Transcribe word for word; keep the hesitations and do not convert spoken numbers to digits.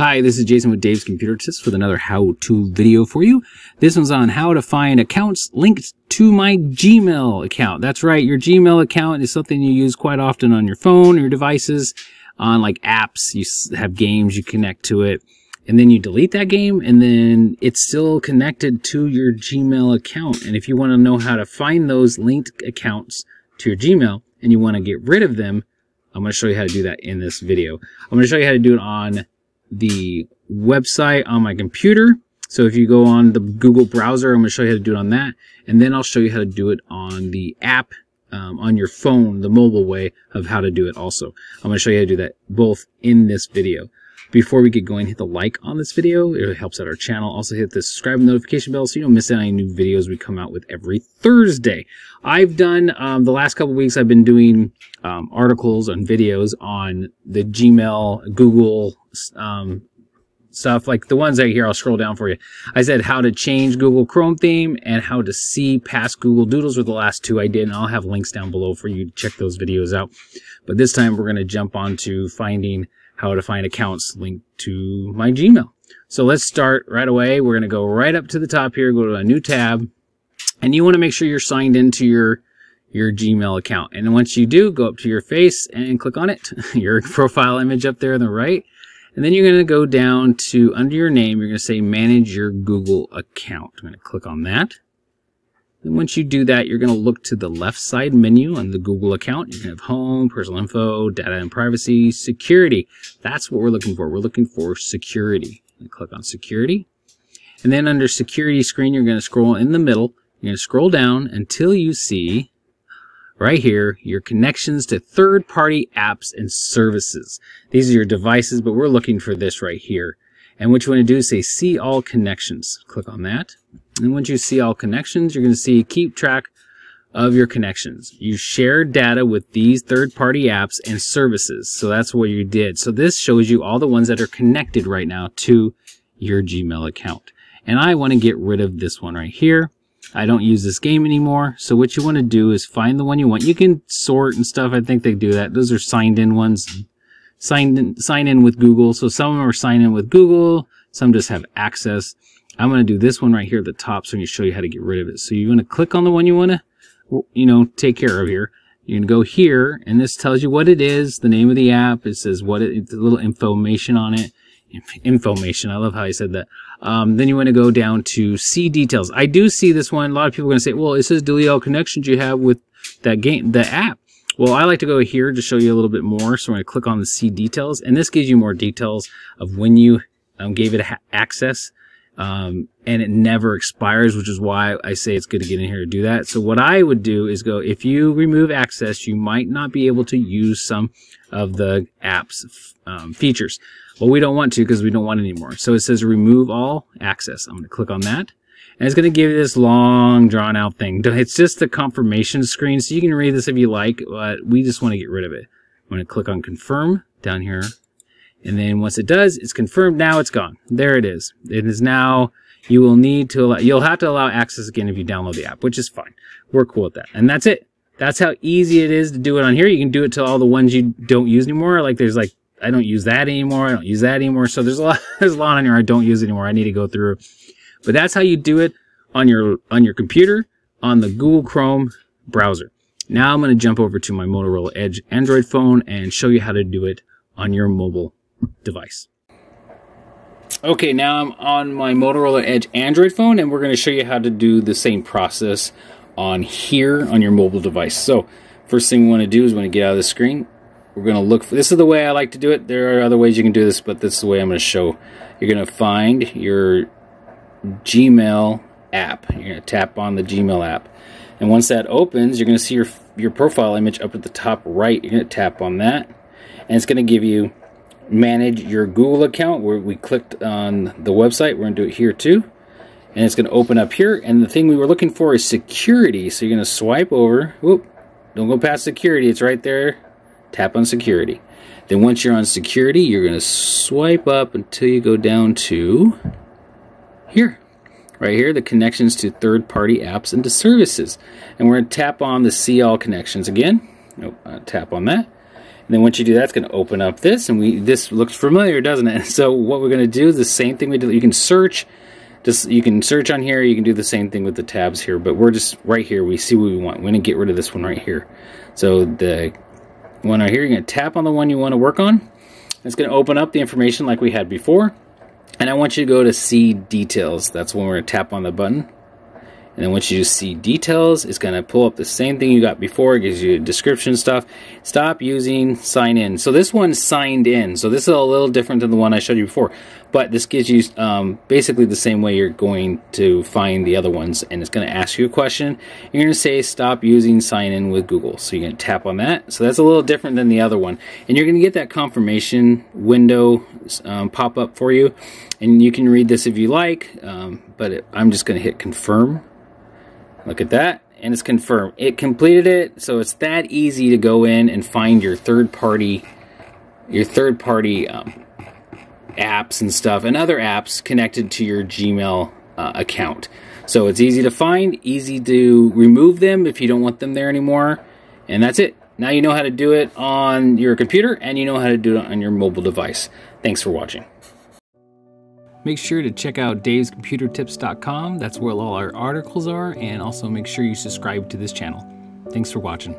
Hi, this is Jason with Dave's Computer Tips with another how-to video for you. This one's on how to find accounts linked to my Gmail account. That's right, your Gmail account is something you use quite often on your phone, your devices, on like apps. You have games, you connect to it, and then you delete that game, and then it's still connected to your Gmail account. And if you want to know how to find those linked accounts to your Gmail and you want to get rid of them, I'm going to show you how to do that in this video. I'm going to show you how to do it on the website on my computer. So if you go on the Google browser, I'm going to show you how to do it on that, and then I'll show you how to do it on the app um, on your phone, the mobile way of how to do it also. I'm going to show you how to do that both in this video. Before we get going, hit the like on this video. It helps out our channel. Also hit the subscribe and notification bell so you don't miss out on any new videos we come out with every Thursday. I've done, um, the last couple weeks, I've been doing um, articles and videos on the Gmail, Google um, stuff. Like the ones right here, I'll scroll down for you. I said how to change Google Chrome theme and how to see past Google Doodles were the last two I did. And I'll have links down below for you to check those videos out. But this time we're going to jump on to finding how to find accounts linked to my Gmail. So let's start right away. We're going to go right up to the top here, go to a new tab, and you want to make sure you're signed into your your Gmail account. And once you do, go up to your face and click on it, your profile image up there on the right. And then you're going to go down to under your name, you're going to say manage your Google account. I'm going to click on that. And once you do that, you're going to look to the left side menu on the Google account. You're going to have home, personal info, data and privacy, security. That's what we're looking for. We're looking for security. And click on security. And then under security screen, you're going to scroll in the middle. You're going to scroll down until you see right here your connections to third-party apps and services. These are your devices, but we're looking for this right here. And what you want to do is say see all connections. Click on that. And once you see all connections, you're going to see keep track of your connections. You share data with these third-party apps and services. So that's what you did. So this shows you all the ones that are connected right now to your Gmail account. And I want to get rid of this one right here. I don't use this game anymore. So what you want to do is find the one you want. You can sort and stuff. I think they do that. Those are signed in ones. Signed in, sign in with Google. So some of them are signed in with Google. Some just have access. I'm going to do this one right here at the top, so I'm going to show you how to get rid of it. So you want to click on the one you want to, you know, take care of here. You're going to go here, and this tells you what it is, the name of the app. It says what it, it's a little information on it. Information. I love how I said that. Um, then you want to go down to see details. I do see this one. A lot of people are going to say, well, it says delete all connections you have with that game, the app. Well, I like to go here to show you a little bit more. So I'm going to click on the see details, and this gives you more details of when you um, gave it access. Um, and it never expires, which is why I say it's good to get in here to do that. So what I would do is go, if you remove access, you might not be able to use some of the app's um, features. Well, we don't want to because we don't want it anymore. So it says remove all access. I'm going to click on that. And it's going to give you this long, drawn-out thing. It's just the confirmation screen, so you can read this if you like, but we just want to get rid of it. I'm going to click on Confirm down here. And then once it does, it's confirmed. Now it's gone. There it is. It is now. You will need to allow, you'll have to allow access again if you download the app, which is fine. We're cool with that. And that's it. That's how easy it is to do it on here. You can do it to all the ones you don't use anymore. Like there's like, I don't use that anymore. I don't use that anymore. So there's a lot, there's a lot on here I don't use anymore. I need to go through. But that's how you do it on your on your computer, on the Google Chrome browser. Now I'm going to jump over to my Motorola Edge Android phone and show you how to do it on your mobile device. Okay, now I'm on my Motorola Edge Android phone, and we're going to show you how to do the same process on here on your mobile device. So first thing we want to do is we want to get out of the screen. We're going to look for, this is the way I like to do it. There are other ways you can do this, but this is the way I'm going to show. You're going to find your Gmail app. You're going to tap on the Gmail app, and once that opens, you're going to see your your profile image up at the top right. You're going to tap on that, and it's going to give you manage your Google account, where we clicked on the website. We're going to do it here too, and it's going to open up here, and the thing we were looking for is security. So you're going to swipe over. Whoop, don't go past security. It's right there. Tap on security. Then once you're on security, you're going to swipe up until you go down to here, right here, the connections to third-party apps and to services. And we're going to tap on the see all connections again. Nope, I'll tap on that. And then once you do that, it's going to open up this, and we this looks familiar, doesn't it? So what we're going to do is the same thing we did. You can search, just you can search on here. You can do the same thing with the tabs here, but we're just right here. We see what we want. We're going to get rid of this one right here. So the one right here, you're going to tap on the one you want to work on. It's going to open up the information like we had before. And I want you to go to see details. That's when we're going to tap on the button. And then once you see details, it's going to pull up the same thing you got before. It gives you description stuff. Stop using sign in. So this one's signed in. So this is a little different than the one I showed you before. But this gives you um, basically the same way you're going to find the other ones. And it's going to ask you a question. You're going to say stop using sign in with Google. So you're going to tap on that. So that's a little different than the other one. And you're going to get that confirmation window um, pop up for you. And you can read this if you like. Um, but it, I'm just going to hit confirm. Look at that, and it's confirmed. It completed it, so it's that easy to go in and find your third-party, your third-party um, apps and stuff, and other apps connected to your Gmail uh, account. So it's easy to find, easy to remove them if you don't want them there anymore, and that's it. Now you know how to do it on your computer, and you know how to do it on your mobile device. Thanks for watching. Make sure to check out Dave's Computer Tips dot com. That's where all our articles are, and also make sure you subscribe to this channel. Thanks for watching.